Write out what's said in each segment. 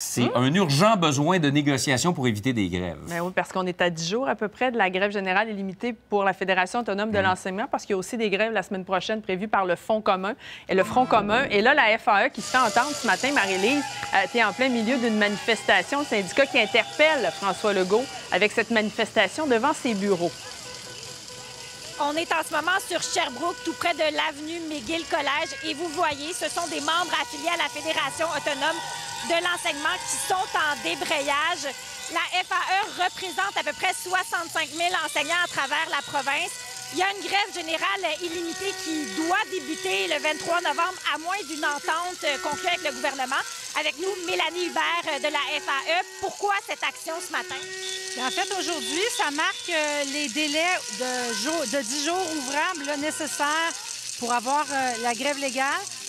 C'est un urgent besoin de négociation pour éviter des grèves. Bien oui, parce qu'on est à 10 jours à peu près de la grève générale illimitée pour la Fédération autonome de l'enseignement, parce qu'il y a aussi des grèves la semaine prochaine prévues par le Fonds commun et le Front commun. Et là, la FAE qui se fait entendre ce matin, Marie-Lise, tu es en plein milieu d'une manifestation, le syndicat qui interpelle François Legault avec cette manifestation devant ses bureaux. On est en ce moment sur Sherbrooke, tout près de l'avenue McGill College. Et vous voyez, ce sont des membres affiliés à la Fédération autonome de l'enseignement qui sont en débrayage. La FAE représente à peu près 65 000 enseignants à travers la province. Il y a une grève générale illimitée qui doit débuter le 23 novembre, à moins d'une entente conclue avec le gouvernement. Avec nous, Mélanie Hubert de la FAE. Pourquoi cette action ce matin? En fait, aujourd'hui, ça marque les délais de 10 jours ouvrables nécessaires pour avoir la grève légale.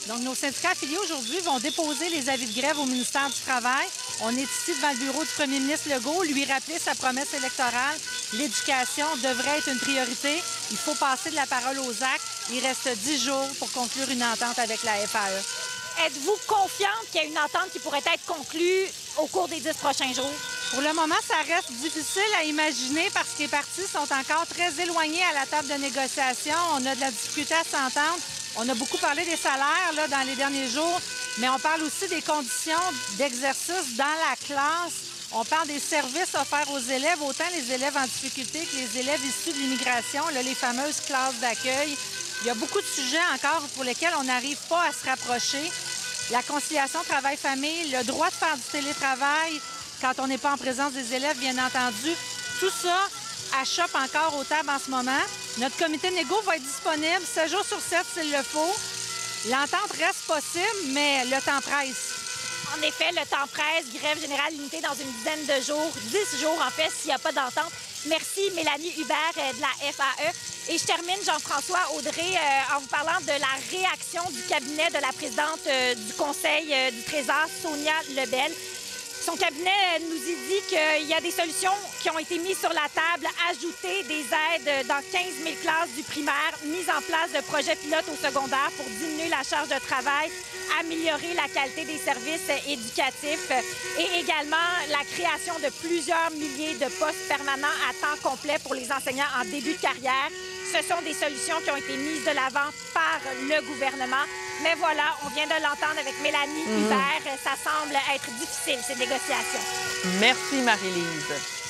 Donc, nos syndicats affiliés aujourd'hui vont déposer les avis de grève au ministère du Travail. On est ici devant le bureau du premier ministre Legault, lui rappeler sa promesse électorale. L'éducation devrait être une priorité. Il faut passer de la parole aux actes. Il reste 10 jours pour conclure une entente avec la FAE. Êtes-vous confiante qu'il y a une entente qui pourrait être conclue au cours des 10 prochains jours? Pour le moment, ça reste difficile à imaginer parce que les parties sont encore très éloignées à la table de négociation. On a de la difficulté à s'entendre. On a beaucoup parlé des salaires là, dans les derniers jours, mais on parle aussi des conditions d'exercice dans la classe. On parle des services offerts aux élèves, autant les élèves en difficulté que les élèves issus de l'immigration, les fameuses classes d'accueil. Il y a beaucoup de sujets encore pour lesquels on n'arrive pas à se rapprocher. La conciliation travail-famille, le droit de faire du télétravail, quand on n'est pas en présence des élèves, bien entendu. Tout ça achoppe encore aux tables en ce moment. Notre comité négo va être disponible 7 jours sur 7 s'il le faut. L'entente reste possible, mais le temps presse. En effet, le temps presse. Grève générale limitée dans une dizaine de jours. 10 jours, en fait, s'il n'y a pas d'entente. Merci, Mélanie Hubert de la FAE. Et je termine, Jean-François Audrey, en vous parlant de la réaction du cabinet de la présidente du Conseil du Trésor, Sonia Lebel. Son cabinet nous y dit qu'il y a des solutions qui ont été mises sur la table, ajouter des aides dans 15 000 classes du primaire, mise en place de projets pilotes au secondaire pour diminuer la charge de travail, améliorer la qualité des services éducatifs et également la création de plusieurs milliers de postes permanents à temps complet pour les enseignants en début de carrière. Ce sont des solutions qui ont été mises de l'avant par le gouvernement. Mais voilà, on vient de l'entendre avec Mélanie Hubert. Ça semble être difficile, ces négociations. Merci, Marie-Lise.